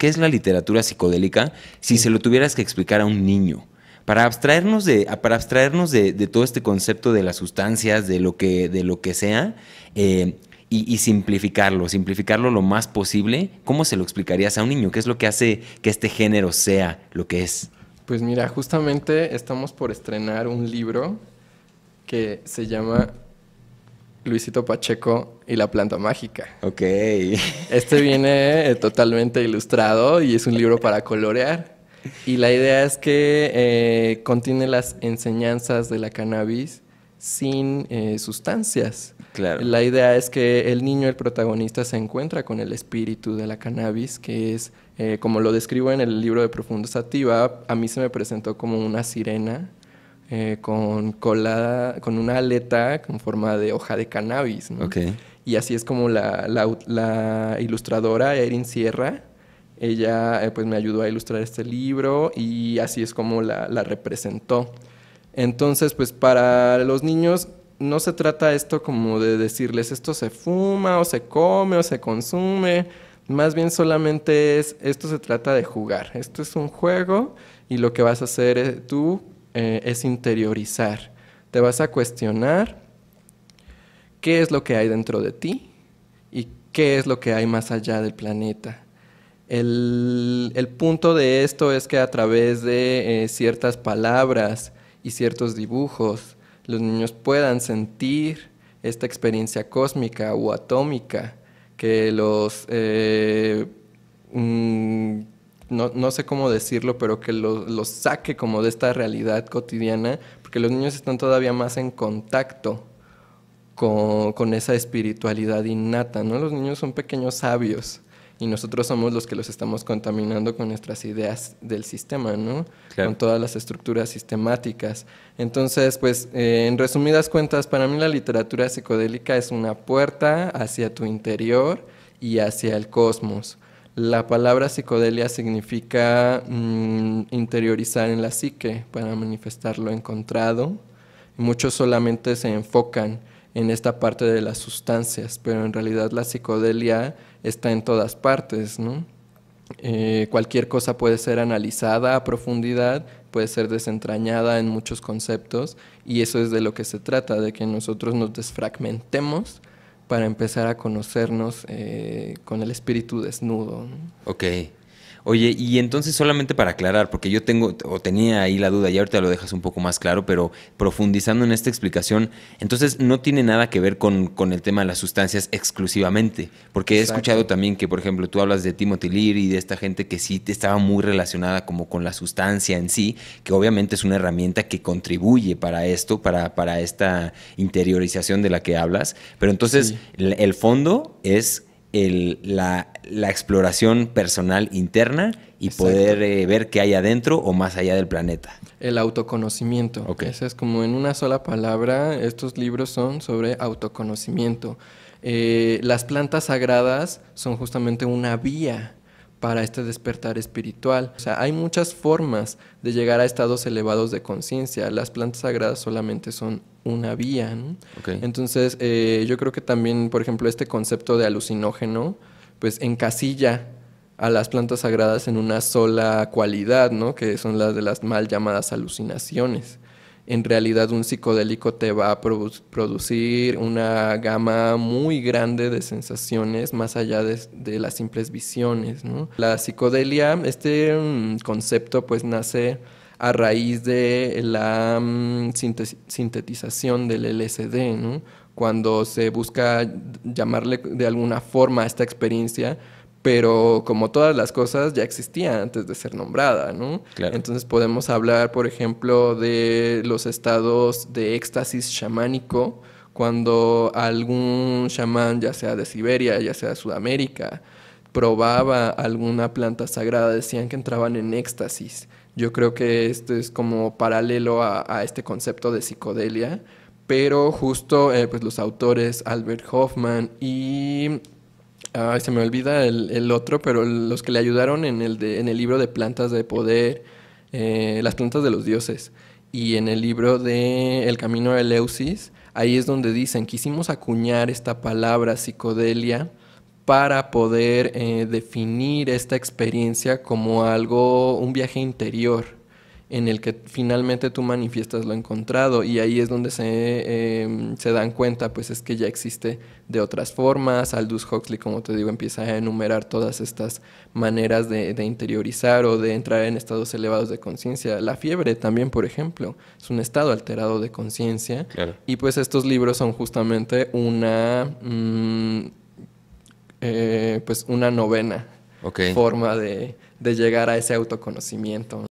¿qué es la literatura psicodélica si se lo tuvieras que explicar a un niño? Para abstraernos de todo este concepto de las sustancias, de lo que sea, y simplificarlo lo más posible, ¿cómo se lo explicarías a un niño? ¿Qué es lo que hace que este género sea lo que es? Pues mira, justamente estamos por estrenar un libro que se llama Luisito Pacheco y la planta mágica. Ok. Este viene totalmente ilustrado y es un libro para colorear. Y la idea es que contiene las enseñanzas de la cannabis sin sustancias. Claro. La idea es que el niño, el protagonista, se encuentra con el espíritu de la cannabis, que es, como lo describo en el libro de Profundos Ativa, a mí se me presentó como una sirena con una aleta con forma de hoja de cannabis, ¿no? Okay. Y así es como la ilustradora Erin Sierra, ella pues me ayudó a ilustrar este libro y así es como la representó. Entonces, pues para los niños no se trata esto como de decirles esto se fuma o se come o se consume, más bien solamente es esto se trata de jugar, esto es un juego y lo que vas a hacer tú es interiorizar, te vas a cuestionar qué es lo que hay dentro de ti y qué es lo que hay más allá del planeta. El punto de esto es que a través de ciertas palabras y ciertos dibujos, los niños puedan sentir esta experiencia cósmica o atómica que los, no sé cómo decirlo, pero que los saque como de esta realidad cotidiana, porque los niños están todavía más en contacto con esa espiritualidad innata, ¿no? Los niños son pequeños sabios. Y nosotros somos los que los estamos contaminando con nuestras ideas del sistema, ¿no? Claro. Con todas las estructuras sistemáticas. Entonces, pues, en resumidas cuentas, para mí la literatura psicodélica es una puerta hacia tu interior y hacia el cosmos. La palabra psicodelia significa interiorizar en la psique para manifestar lo encontrado. Muchos solamente se enfocan en esta parte de las sustancias, pero en realidad la psicodelia está en todas partes, ¿no? Cualquier cosa puede ser analizada a profundidad, puede ser desentrañada en muchos conceptos, y eso es de lo que se trata, de que nosotros nos desfragmentemos para empezar a conocernos con el espíritu desnudo, ¿no? Ok. Oye, y entonces solamente para aclarar, porque yo tenía ahí la duda y ahorita lo dejas un poco más claro, pero profundizando en esta explicación, entonces no tiene nada que ver con el tema de las sustancias exclusivamente, porque he escuchado también que, por ejemplo, tú hablas de Timothy Leary y de esta gente que sí estaba muy relacionada como con la sustancia en sí, que obviamente es una herramienta que contribuye para esto, para esta interiorización de la que hablas, pero entonces sí, el fondo es la exploración personal interna y exacto, poder ver qué hay adentro o más allá del planeta. El autoconocimiento. Okay. Eso es como en una sola palabra, estos libros son sobre autoconocimiento. Las plantas sagradas son justamente una vía para este despertar espiritual. O sea, hay muchas formas de llegar a estados elevados de conciencia. Las plantas sagradas solamente son una vía, ¿no? Okay. Entonces, yo creo que también, por ejemplo, este concepto de alucinógeno, pues encasilla a las plantas sagradas en una sola cualidad, ¿no? Que son las de las mal llamadas alucinaciones. En realidad, un psicodélico te va a producir una gama muy grande de sensaciones más allá de las simples visiones, ¿no? La psicodelia, este concepto, pues nace a raíz de la sintetización del LSD, ¿no? Cuando se busca llamarle de alguna forma a esta experiencia, pero como todas las cosas ya existía antes de ser nombrada, ¿no? Claro. Entonces podemos hablar, por ejemplo, de los estados de éxtasis chamánico, cuando algún chamán, ya sea de Siberia, ya sea de Sudamérica, probaba alguna planta sagrada, decían que entraban en éxtasis. Yo creo que esto es como paralelo a este concepto de psicodelia, pero justo pues los autores Albert Hofmann y... Ay, se me olvida el otro, pero los que le ayudaron en el libro de Plantas de Poder, Las Plantas de los Dioses, y en el libro de El Camino a Eleusis, ahí es donde dicen, quisimos acuñar esta palabra psicodelia para poder definir esta experiencia como algo, un viaje interior en el que finalmente tú manifiestas lo encontrado, y ahí es donde se dan cuenta, pues es que ya existe de otras formas. Aldous Huxley, como te digo, empieza a enumerar todas estas maneras de interiorizar o de entrar en estados elevados de conciencia. La fiebre también, por ejemplo, es un estado alterado de conciencia. Claro. Y pues estos libros son justamente una novena, okay, forma de llegar a ese autoconocimiento.